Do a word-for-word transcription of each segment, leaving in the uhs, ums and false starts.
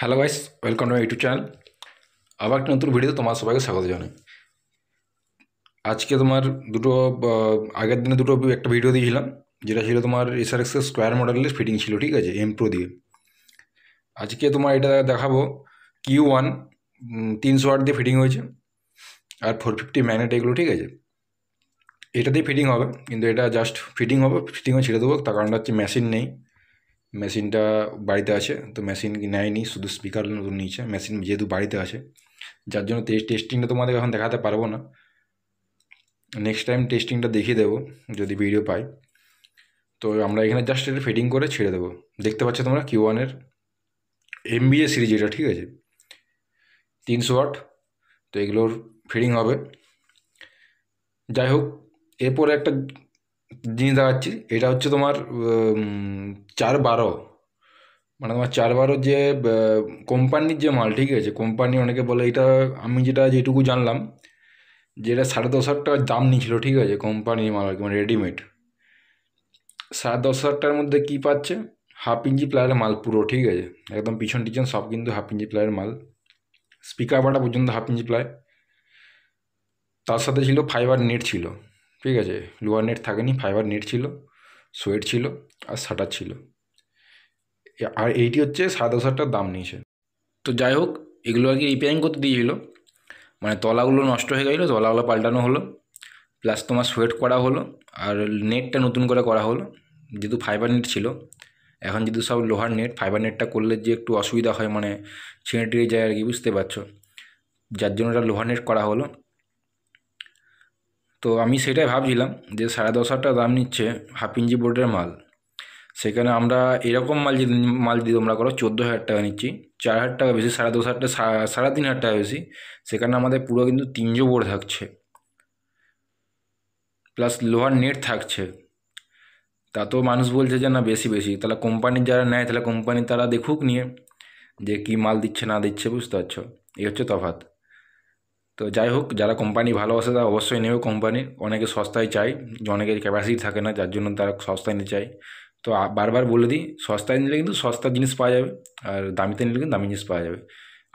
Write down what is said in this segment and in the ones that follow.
Hello guys, welcome to my YouTube channel. আবার একটা নতুন ভিডিওতে তোমার সবাইকে স্বাগত জানাই। আজকে তোমার দুটো আগের দিনে দুটো একটা ভিডিও দিয়েছিলাম, যেটা ছিল তোমার এসআরএক্সের স্কোয়ার মডেলের ফিটিং ছিল, ঠিক আছে, এম প্রো দিয়ে। আজকে তোমার এটা দেখাবো কিউ ওয়ান তিনশো ওয়াট দিয়ে ফিটিং হয়েছে, আর ফোর ফিফটি ম্যাগনেট এগুলো, ঠিক আছে, এটা দিয়ে ফিটিং হবে। কিন্তু এটা জাস্ট ফিটিং হবে, ফিটিং হয়ে ছেড়ে দেবো, তার কারণটা হচ্ছে মেশিন নেই। মেশিনটা বাড়িতে আছে, তো মেশিন নেয়নি, শুধু স্পিকার নতুন নিয়েছে। মেশিন যেহেতু বাড়িতে আছে, যার জন্য টেস্টিংটা তোমাদের এখন দেখাতে পারবো না। নেক্সট টাইম টেস্টিংটা দেখিয়ে দেবো যদি ভিডিও পাই। তো আমরা এখানে জাস্ট এটা ফিটিং করে ছেড়ে দেবো। দেখতে পাচ্ছ তোমরা কিউ ওয়ানের এমবিএ সিরিজ এটা, ঠিক আছে, তিনশো ওয়াট। তো এগুলোর ফিটিং হবে। যাই হোক, এরপরে একটা জিনিস দেখাচ্ছি, এটা হচ্ছে তোমার চার বারো মানে তোমার চার বারো যে কোম্পানির যে মাল, ঠিক আছে, কোম্পানি অনেকে বলে এটা, আমি যেটা যেটুকু জানলাম যেটা সাড়ে দশ হাজার টাকার দাম নিয়েছিল, ঠিক আছে, কোম্পানির মাল, মানে রেডিমেড। সাড়ে দশ হাজার টাকার মধ্যে কী পাচ্ছে? হাফ ইঞ্চি প্লায়ারের মাল পুরো, ঠিক আছে, একদম পিছন টিছন সব কিন্তু হাফ ইঞ্চি প্লায়ারের মাল, স্পিকার বাটা পর্যন্ত হাফ ইঞ্চি প্লায়। তার সাথে ছিল ফাইবার নেট ছিল, ঠিক আছে, লোয়ার নেট থাকেনি, ফাইবার নেট ছিল, সোয়েট ছিল, আর শাটার ছিল। আর এইটি হচ্ছে সাড়ে দশ হাজার টাকার দাম নিয়েছে। তো যাই হোক, এগুলো আর কি রিপেয়ারিং করতে দিয়েছিলো, মানে তলাগুলো নষ্ট হয়ে গেছিলো, তলাগুলো পাল্টানো হলো, প্লাস তোমার সোয়েট করা হলো, আর নেটটা নতুন করে করা হলো। যেহেতু ফাইবার নেট ছিল, এখন যেহেতু সব লোহার নেট, ফাইবার নেটটা করলে যে একটু অসুবিধা হয়, মানে ছিঁড়ে টিড়ে যায় আর কি, বুঝতে পারছো, যার জন্য এটা লোহার নেট করা হলো। তো আমি সেটাই ভাবছিলাম যে সাড়ে দশ হাজার টাকা দাম নিচ্ছে হাফ ইঞ্চি বোর্ডের মাল, সেখানে আমরা এরকম মাল যদি মাল যদি তোমরা করো চোদ্দো হাজার টাকা নিচ্ছি, চার হাজার টাকা বেশি, সাড়ে দশ হাজার টাকা সাড়ে তিন হাজার টাকা বেশি। সেখানে আমাদের পুরো কিন্তু তিনশো বোর্ড থাকছে, প্লাস লোহার নেট থাকছে। তা তো মানুষ বলছে যে না বেশি বেশি, তাহলে কোম্পানির যারা নেয়, তাহলে কোম্পানি তারা দেখুক নিয়ে যে কী মাল দিচ্ছে না দিচ্ছে, বুঝতে পারছো, এই হচ্ছে তফাৎ। তো যাই হোক, যারা কোম্পানি ভালোবাসে তারা অবশ্যই নেবে কোম্পানি। অনেকে সস্তায় চায়, অনেকের ক্যাপাসিটি থাকে না, যার জন্য তারা সস্তায় নিতে চায়। তো বারবার বলে দিই, সস্তায় নিলে কিন্তু সস্তার জিনিস পাওয়া যাবে, আর দামিতে নিলে কিন্তু দামি জিনিস পাওয়া যাবে।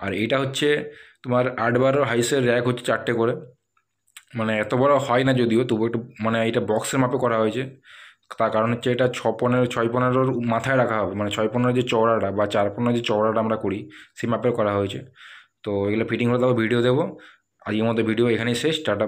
আর এটা হচ্ছে তোমার আট বারো হাইসের র্যাক হচ্ছে চারটে করে, মানে এত বড় হয় না যদিও, তবু একটু মানে এটা বক্সের মাপে করা হয়েছে। তার কারণ হচ্ছে এটা ছ পনেরো ছয় পনেরোর মাথায় রাখা হবে, মানে ছয় পনেরো যে চওড়াটা বা চার পনেরো যে চওড়াটা আমরা করি, সেই মাপে করা হয়েছে। তো এগুলো ফিটিং করে দেবো, ভিডিও দেবো। আজকের মতো ভিডিও এখানেই শেষ, টাটা।